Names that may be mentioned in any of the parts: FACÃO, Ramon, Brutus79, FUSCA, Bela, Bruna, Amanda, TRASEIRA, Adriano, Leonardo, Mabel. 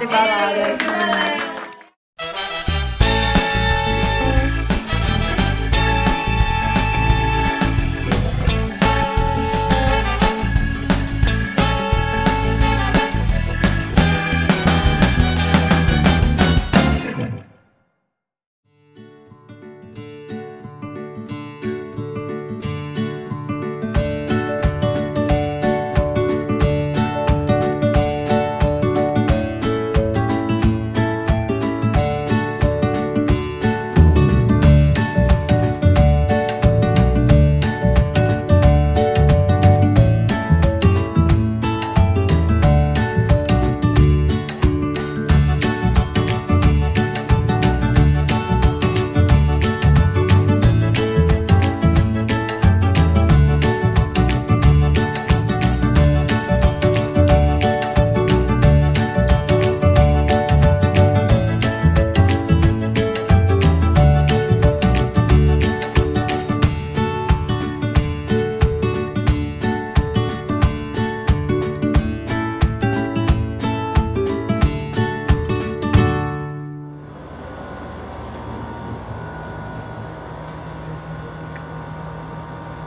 De balada.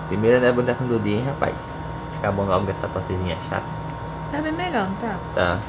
Primeira degustação do dia, hein, rapaz. Fica bom logo dessa tossezinha chata. Tá bem melhor, não tá? Tá.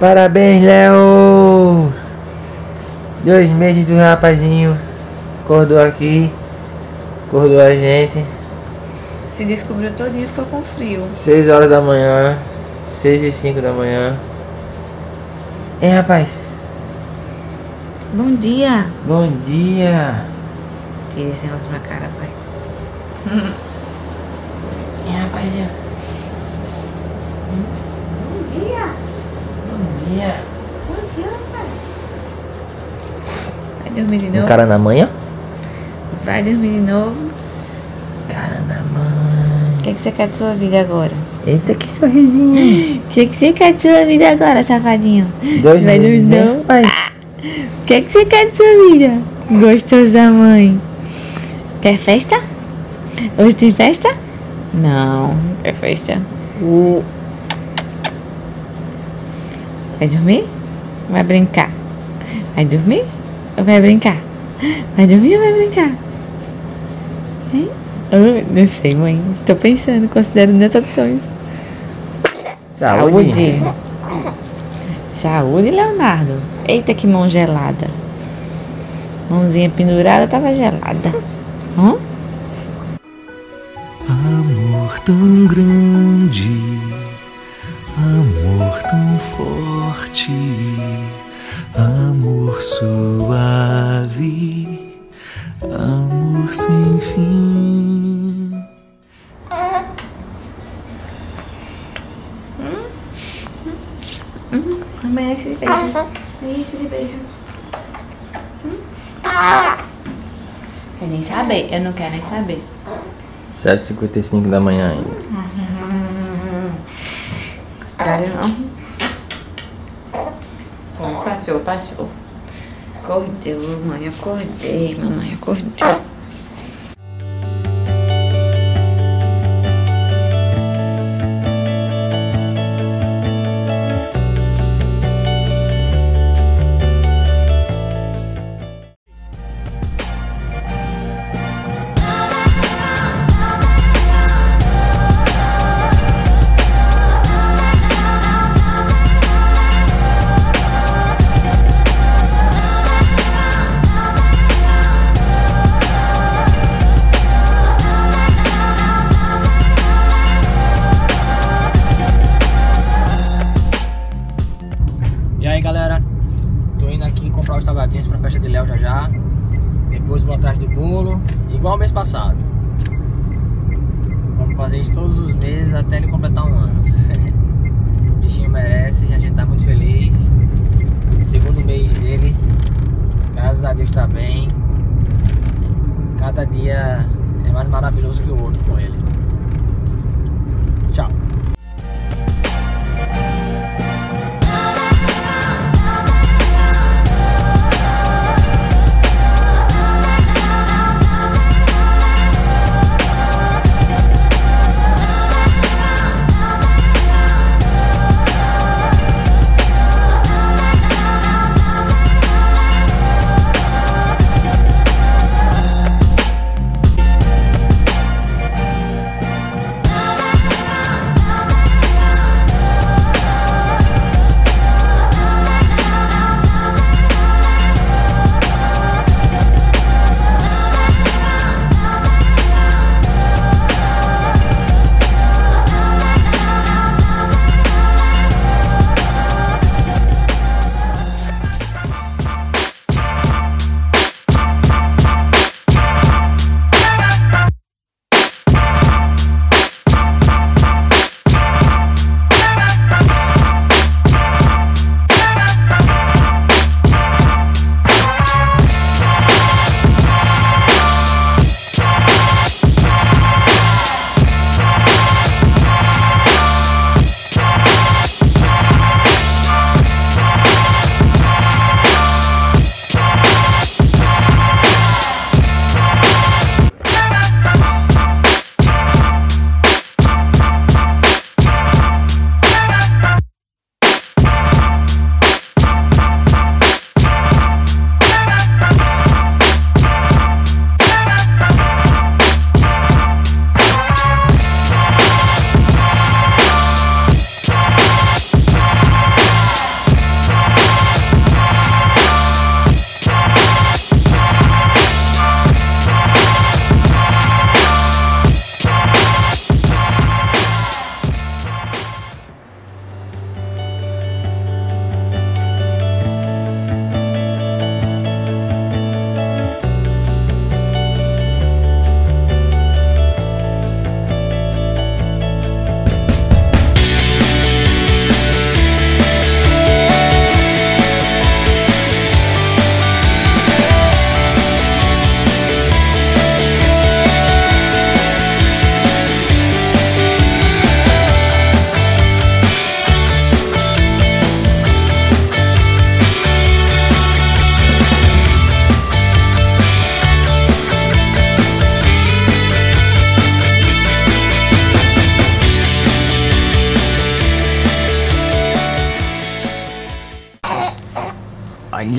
Parabéns, Léo! 2 meses do rapazinho. Acordou aqui. Acordou a gente. Se descobriu todinho, ficou com frio. 6 horas da manhã. 6h05 da manhã. Hein, rapaz? Bom dia! Bom dia! Tira esse rosto pra cara, pai. Hein, rapazinho? Bom dia! Yeah. Bom dia, pai. Vai dormir de novo. Um cara na manhã? Vai dormir de novo. Cara na mãe. O que você quer de sua vida agora? Eita, que sorrisinho. O que você quer de sua vida agora, safadinho? 2 meses, né, pai? O que você quer de sua vida? Gostosa mãe. Quer festa? Hoje tem festa? Não, é festa. Vai dormir? Vai brincar? Vai dormir? Ou vai brincar? Vai dormir ou vai brincar? Hein? Oh, não sei, mãe. Estou pensando, considerando as opções. Saúde. Saúde. Saúde, Leonardo. Eita, que mão gelada. Mãozinha pendurada, tava gelada. Hum? Amor tão grande, amor tão forte, amor suave, amor sem fim. Amanhã enche de beijo. Enche de beijo. Quer nem saber, eu não quero nem saber. 7h55 da manhã ainda. Não. Não. Passou, passou. Acordou, mamãe, acordei, mamãe, acordou. Salgadinhos pra festa de Léo já já. Depois vou atrás do bolo, igual o mês passado. Vamos fazer isso todos os meses até ele completar um ano. O bichinho merece, a gente tá muito feliz. Segundo mês dele, graças a Deus tá bem. Cada dia é mais maravilhoso que o outro com ele. Tchau.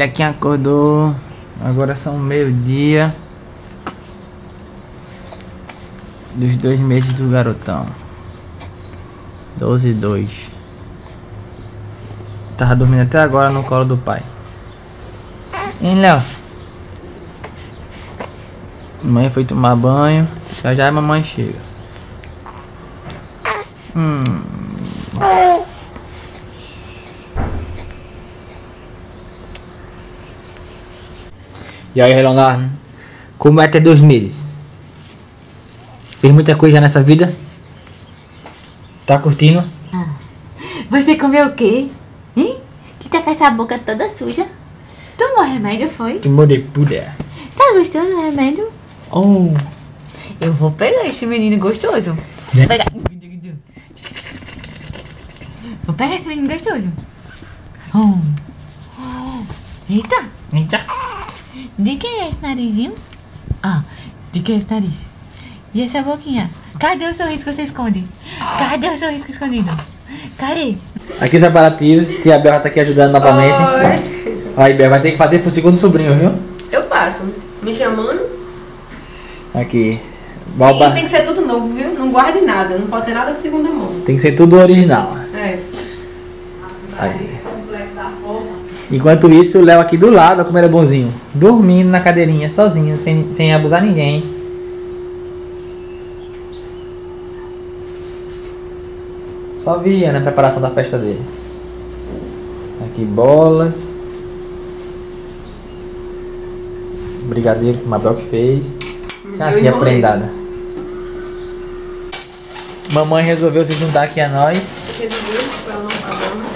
Olha quem acordou. Agora são meio-dia dos 2 meses do garotão. 12 e 2. Tava dormindo até agora no colo do pai. Hein, Léo? Mãe foi tomar banho. Já já a mamãe chega. E aí, Leonardo, como é ter 2 meses? Fez muita coisa já nessa vida? Tá curtindo? Você comeu o quê? Hein? Que tá com essa boca toda suja? Tomou remédio, foi? Tomou de puder. Tá gostoso o remédio? Oh! Eu vou pegar esse menino gostoso. Vou pegar. Vou pegar esse menino gostoso. Oh! Eita, eita. De quem é esse narizinho? Ah, de quem é esse nariz? E essa boquinha? Cadê o sorriso que você esconde? Cadê o sorriso que escondido? Cadê? Aqui os aparativos, tia Bela tá aqui ajudando novamente. Oi. Aí, Bela, vai ter que fazer pro segundo sobrinho, viu? Eu faço. Me chamando. Aqui. Boba. E tem que ser tudo novo, viu? Não guarde nada. Não pode ter nada de segunda mão. Tem que ser tudo original. É. Aí. Enquanto isso, o Léo aqui do lado, como ele é bonzinho, dormindo na cadeirinha, sozinho, sem abusar ninguém. Só vigiando a preparação da festa dele. Aqui bolas. Brigadeiro que o Mabel que fez. Isso aqui é prendada. Mamãe resolveu se juntar aqui a nós.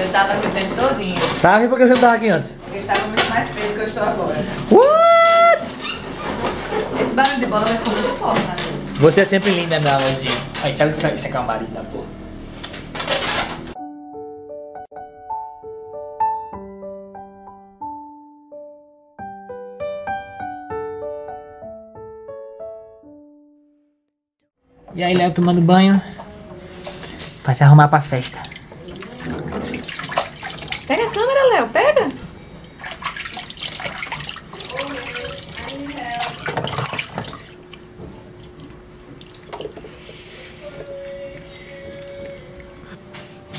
Eu tava aqui o tempo todinho. Tava, e por que você não tava aqui antes? Porque estava muito mais feio do que eu estou agora. What? Esse barulho de bola vai ficar muito forte na mesa. Você é sempre linda, minha amorzinha. Aí, sabe o que isso aqui é um barulho da porra? E aí, Léo tomando banho pra se arrumar pra festa. Pega a câmera, Léo, pega!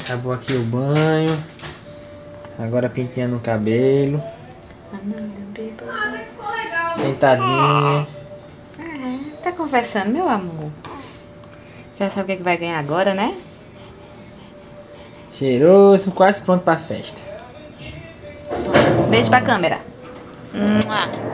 Acabou aqui o banho. Agora penteando o cabelo. Sentadinha. Ah, tá conversando, meu amor. Já sabe o que vai ganhar agora, né? Cheiroso, quase pronto pra festa. Beijo pra câmera. Mua.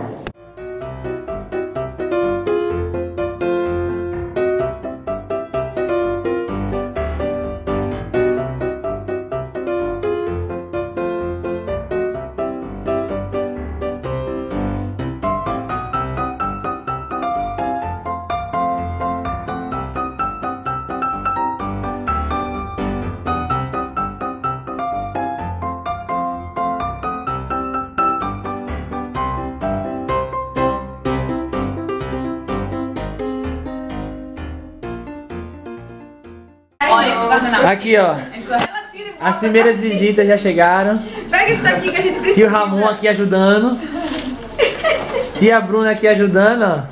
Aqui, ó, as primeiras visitas já chegaram. Pega isso daqui que a gente precisa. Tio Ramon aqui ajudando. Tia Bruna aqui ajudando,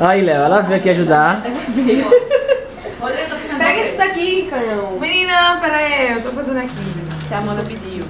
ó. Aí, Léo, ela veio aqui ajudar. Pega isso daqui, canhão. Menina, pera aí, eu tô fazendo aqui. Que a Amanda pediu.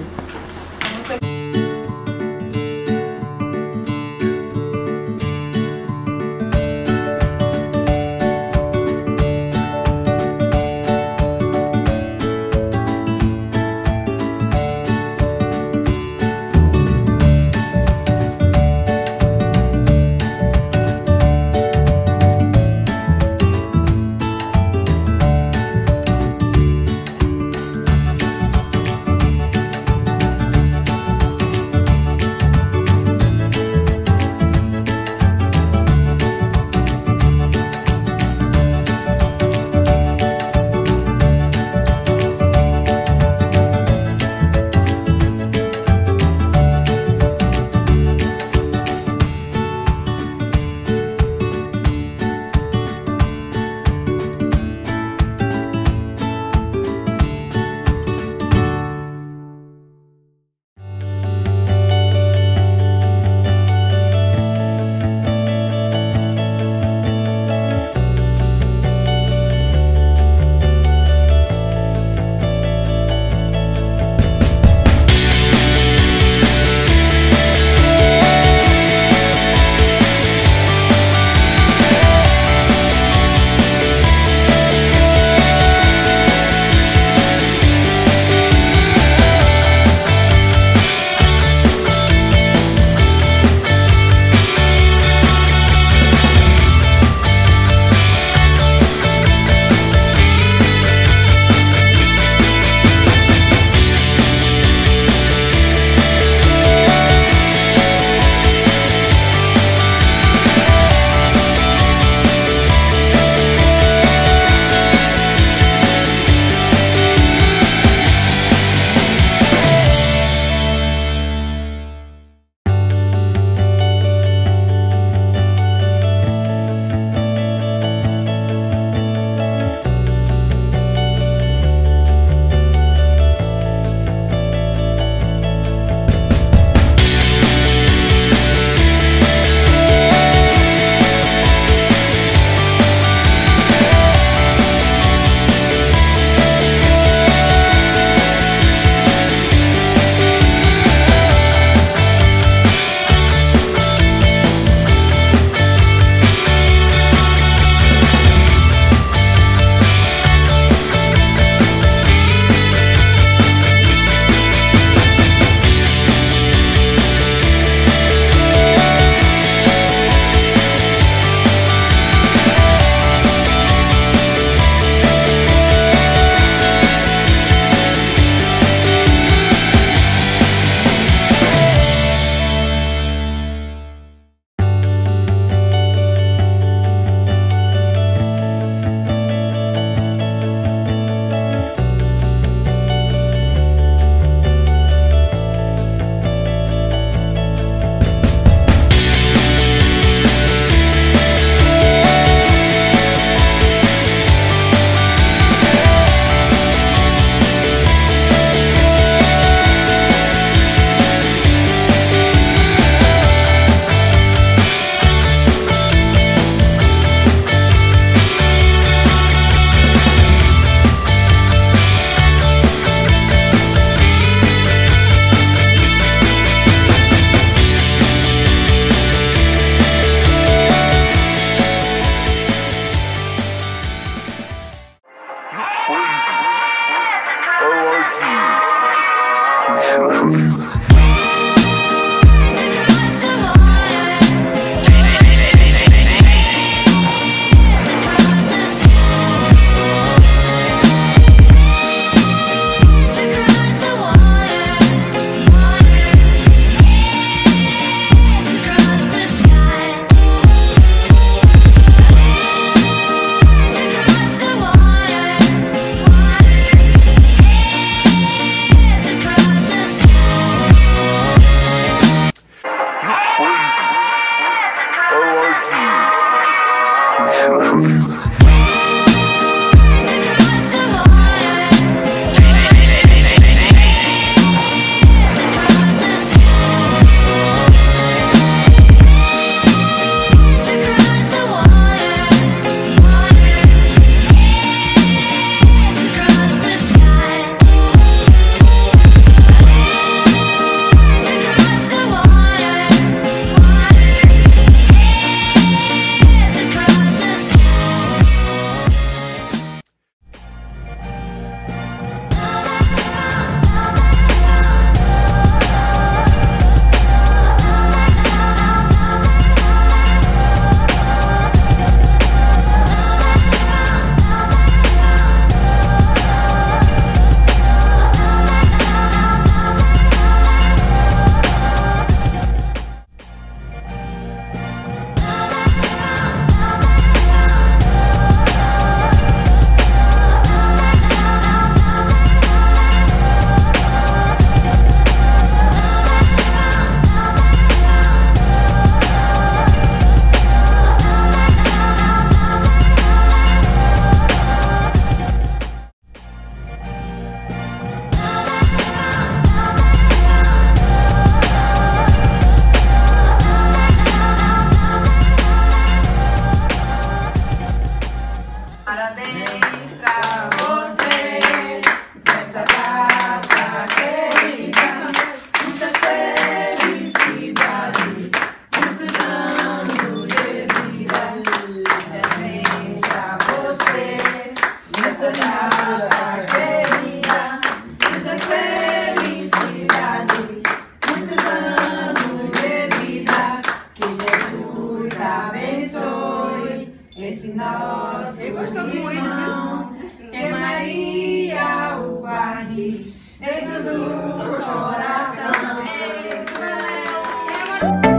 esse nosso irmão, que Maria o guarde dentro do coração.